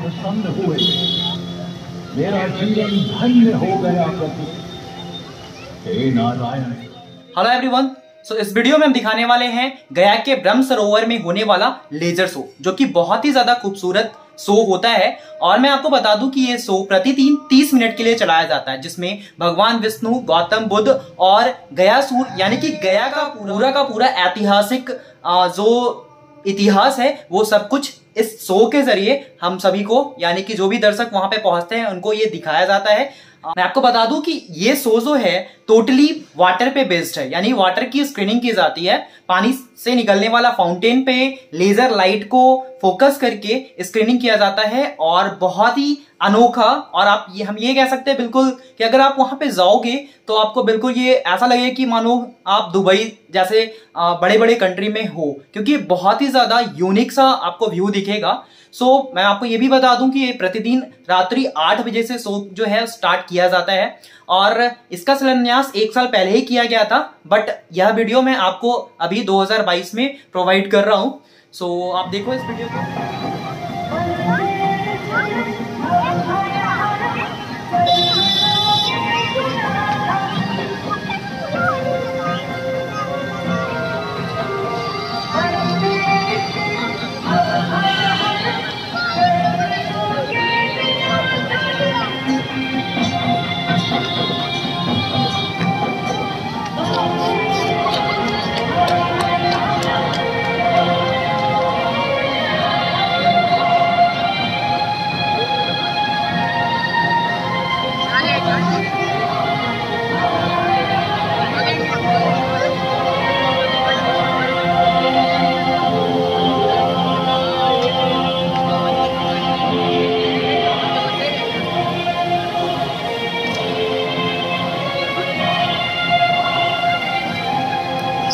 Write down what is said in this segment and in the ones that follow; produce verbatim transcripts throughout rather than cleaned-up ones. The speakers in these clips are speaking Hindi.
प्रसन्न हुए, मेरा जीवन धन्य हो गया प्रभु, हे Narayan. Hello everyone, so so, इस वीडियो में हम दिखाने वाले हैं गया के ब्रह्म सरोवर में होने वाला लेजर शो, जो कि बहुत ही ज्यादा खूबसूरत शो होता है। और मैं आपको बता दूं कि ये शो प्रतिदिन तीस मिनट के लिए चलाया जाता है, जिसमें भगवान विष्णु, गौतम बुद्ध और गया सूर यानी कि गया का पूरा का पूरा ऐतिहासिक जो इतिहास है वो सब कुछ इस शो के जरिए हम सभी को, यानी कि जो भी दर्शक वहां पे पहुंचते हैं उनको ये दिखाया जाता है। मैं आपको बता दूं कि ये शो जो है टोटली वाटर पे बेस्ड है, यानी वाटर की स्क्रीनिंग की जाती है। पानी से निकलने वाला फाउंटेन पे लेजर लाइट को फोकस करके स्क्रीनिंग किया जाता है और बहुत ही अनोखा, और आप ये हम ये कह सकते हैं बिल्कुल कि अगर आप वहां पे जाओगे तो आपको बिल्कुल ये ऐसा लगेगा कि मानो आप दुबई जैसे बड़े बड़े कंट्री में हो, क्योंकि बहुत ही ज्यादा यूनिक सा आपको व्यू दिखेगा। सो so, मैं आपको ये भी बता दूं कि प्रतिदिन रात्रि आठ बजे से शो जो है स्टार्ट किया जाता है और इसका शिलान्यास एक साल पहले ही किया गया था, बट यह वीडियो मैं आपको अभी दो हज़ार बाईस में प्रोवाइड कर रहा हूं। सो so, आप देखो इस वीडियो को।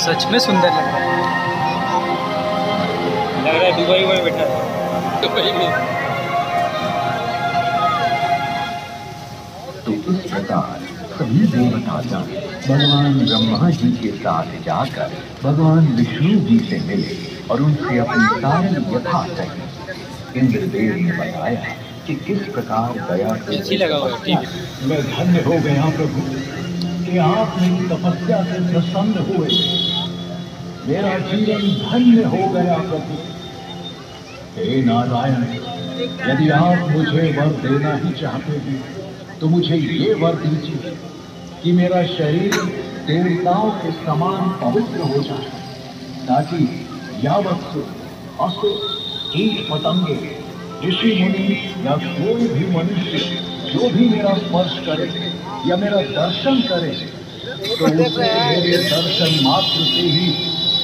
सच में सुंदर लग रहा है, लग रहा है दुबई में बैठा है, दुबई में। तो इस प्रकार सभी देवता भगवान ब्रह्मा जी के साथ जाकर भगवान विष्णु जी से मिले और उनसे अपनी सारी व्यथा कही। इंद्रदेव ने बताया कि किस प्रकार गया से लगा हुआ मैं धन्य हो गया प्रभु कि आप मेरी तपस्या से प्रसन्न हुए, मेरा जीवन धन्य हो गया प्रभु, हे नारायण। यदि आप मुझे वर देना ही चाहते हैं तो मुझे ये वर दीजिए कि मेरा शरीर देवताओं के समान पवित्र हो जाए, ताकि यावत्सु असुर, कीट पतंगे, ऋषि मुनि या कोई भी मनुष्य जो भी मेरा स्पर्श करे या मेरा दर्शन करे तो मेरे दर्शन मात्र से ही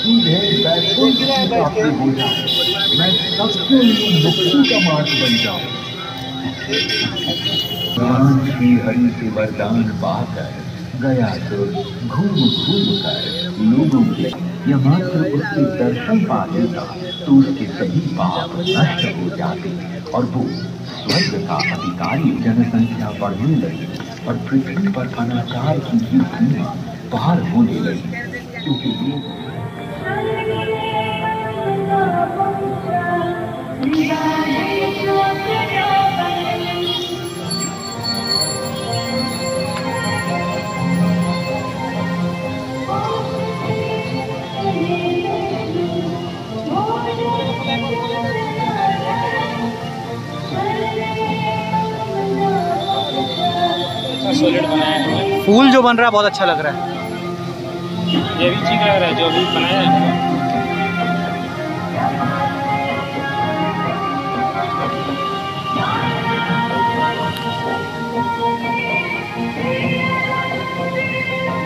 सीधे बैकुंठ की प्राप्ति हो जाए, मैं सबके लिए मुक्ति का मार्ग बन जाऊं। भगवान श्री हरि से वरदान पाकर गया सुर घूम घूम कर लोगों के या मात्र उसके दर्शन पा लेता तो उसके सभी पाप नष्ट हो जाते और वो स्वर्ग का अधिकारी। जनसंख्या बढ़ने लगी और पृथ्वी पर अनाचार की ही सीमा पार होने लगी, क्योंकि फूल जो बन रहा है बहुत अच्छा लग रहा है, ये भी ठीक लग रहा है जो भी बनाया है।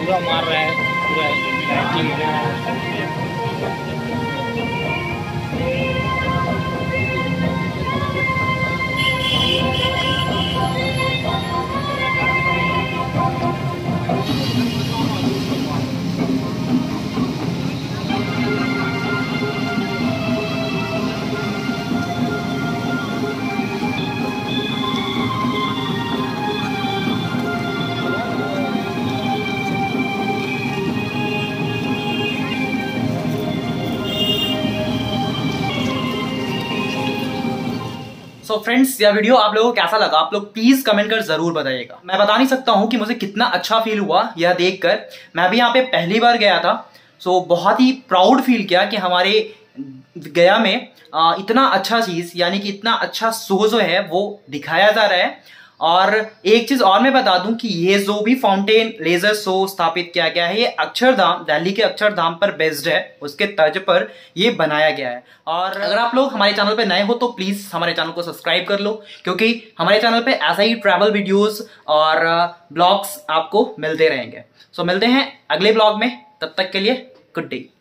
पूरा मार रहा है, पूरा लाइटिंग हो रहा सो फ्रेंड्स, यह वीडियो आप लोगों को कैसा लगा आप लोग प्लीज कमेंट कर जरूर बताइएगा। मैं बता नहीं सकता हूँ कि मुझे कितना अच्छा फील हुआ यह देखकर। मैं भी यहाँ पे पहली बार गया था, सो बहुत ही प्राउड फील किया कि हमारे गया में इतना अच्छा चीज यानी कि इतना अच्छा शो जो है वो दिखाया जा रहा है। और एक चीज और मैं बता दूं कि ये जो भी फाउंटेन लेजर शो स्थापित किया गया है ये अक्षरधाम, दिल्ली के अक्षरधाम पर बेस्ड है, उसके तर्ज पर ये बनाया गया है। और अगर आप लोग हमारे चैनल पे नए हो तो प्लीज हमारे चैनल को सब्सक्राइब कर लो, क्योंकि हमारे चैनल पे ऐसा ही ट्रैवल वीडियोस और ब्लॉग्स आपको मिलते रहेंगे। सो मिलते हैं अगले ब्लॉग में, तब तक के लिए गुड डे।